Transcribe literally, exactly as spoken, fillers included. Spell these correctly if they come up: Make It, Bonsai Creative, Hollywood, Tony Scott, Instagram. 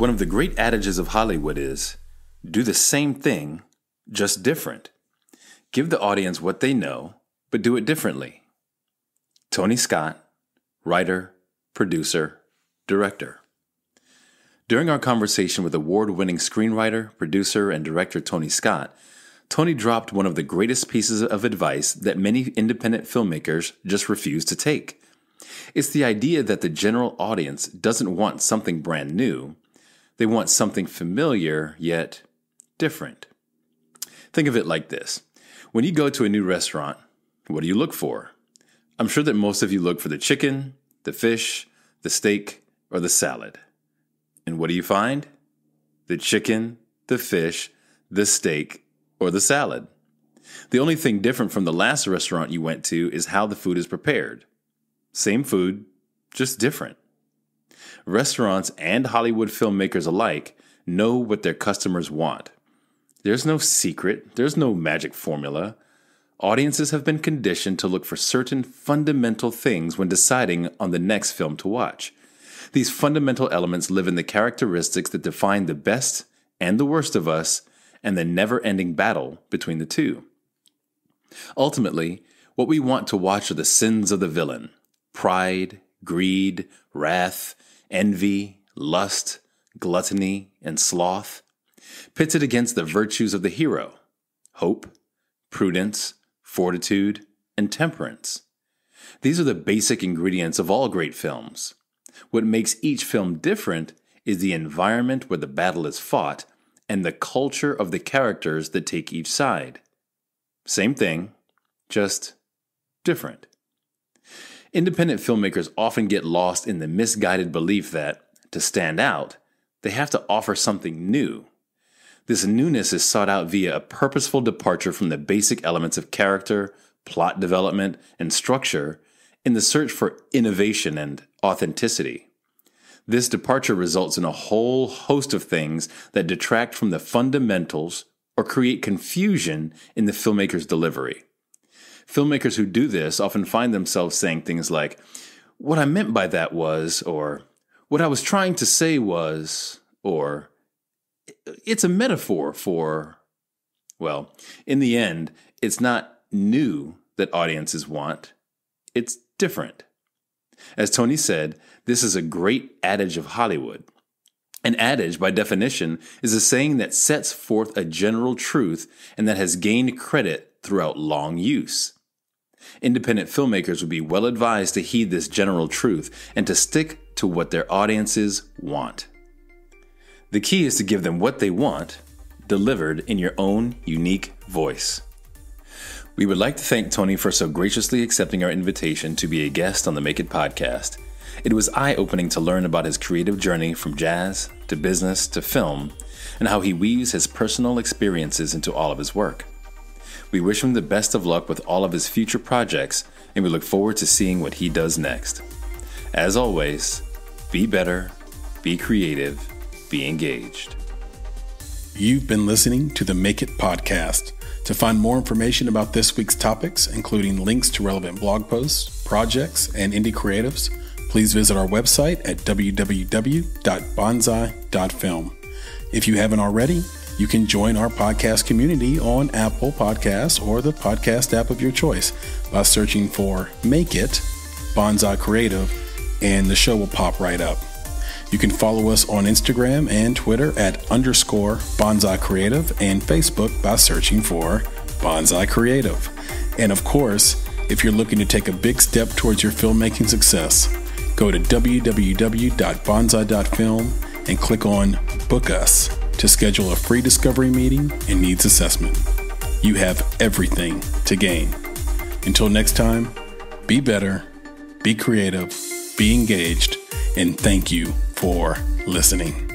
One of the great adages of Hollywood is, do the same thing, just different. Give the audience what they know, but do it differently. Tony Scott, writer, producer, director. During our conversation with award-winning screenwriter, producer, and director Tony Scott, Tony dropped one of the greatest pieces of advice that many independent filmmakers just refuse to take. It's the idea that the general audience doesn't want something brand new. They want something familiar, yet different. Think of it like this. When you go to a new restaurant, what do you look for? I'm sure that most of you look for the chicken, the fish, the steak, or the salad. And what do you find? The chicken, the fish, the steak, or the salad. The only thing different from the last restaurant you went to is how the food is prepared. Same food, just different. Restaurants and Hollywood filmmakers alike know what their customers want. There's no secret, there's no magic formula. Audiences have been conditioned to look for certain fundamental things when deciding on the next film to watch. These fundamental elements live in the characteristics that define the best and the worst of us and the never-ending battle between the two. Ultimately, what we want to watch are the sins of the villain. Pride, greed, wrath, envy, lust, gluttony, and sloth, pitted against the virtues of the hero, hope, prudence, fortitude, and temperance. These are the basic ingredients of all great films. What makes each film different is the environment where the battle is fought and the culture of the characters that take each side. Same thing, just different. Independent filmmakers often get lost in the misguided belief that, to stand out, they have to offer something new. This newness is sought out via a purposeful departure from the basic elements of character, plot development, and structure in the search for innovation and authenticity. This departure results in a whole host of things that detract from the fundamentals or create confusion in the filmmaker's delivery. Filmmakers who do this often find themselves saying things like, "What I meant by that was," or "What I was trying to say was," or "It's a metaphor for," well, in the end, it's not new that audiences want, it's different. As Tony said, this is a great adage of Hollywood. An adage, by definition, is a saying that sets forth a general truth and that has gained credit throughout long use. Independent filmmakers would be well advised to heed this general truth and to stick to what their audiences want. The key is to give them what they want, delivered in your own unique voice. We would like to thank Tony for so graciously accepting our invitation to be a guest on the Make It podcast. It was eye-opening to learn about his creative journey from jazz to business to film and how he weaves his personal experiences into all of his work. We wish him the best of luck with all of his future projects, and we look forward to seeing what he does next. As always, be better, be creative, be engaged. You've been listening to the Make It Podcast. To find more information about this week's topics, including links to relevant blog posts, projects, and indie creatives, please visit our website at w w w dot bonsai dot film. If you haven't already, you can join our podcast community on Apple Podcasts or the podcast app of your choice by searching for Make It, Bonsai Creative, and the show will pop right up. You can follow us on Instagram and Twitter at underscore Bonsai Creative and Facebook by searching for Bonsai Creative. And of course, if you're looking to take a big step towards your filmmaking success, go to w w w dot bonsai dot film and click on Book Us to schedule a free discovery meeting and needs assessment. You have everything to gain. Until next time, be better, be creative, be engaged, and thank you for listening.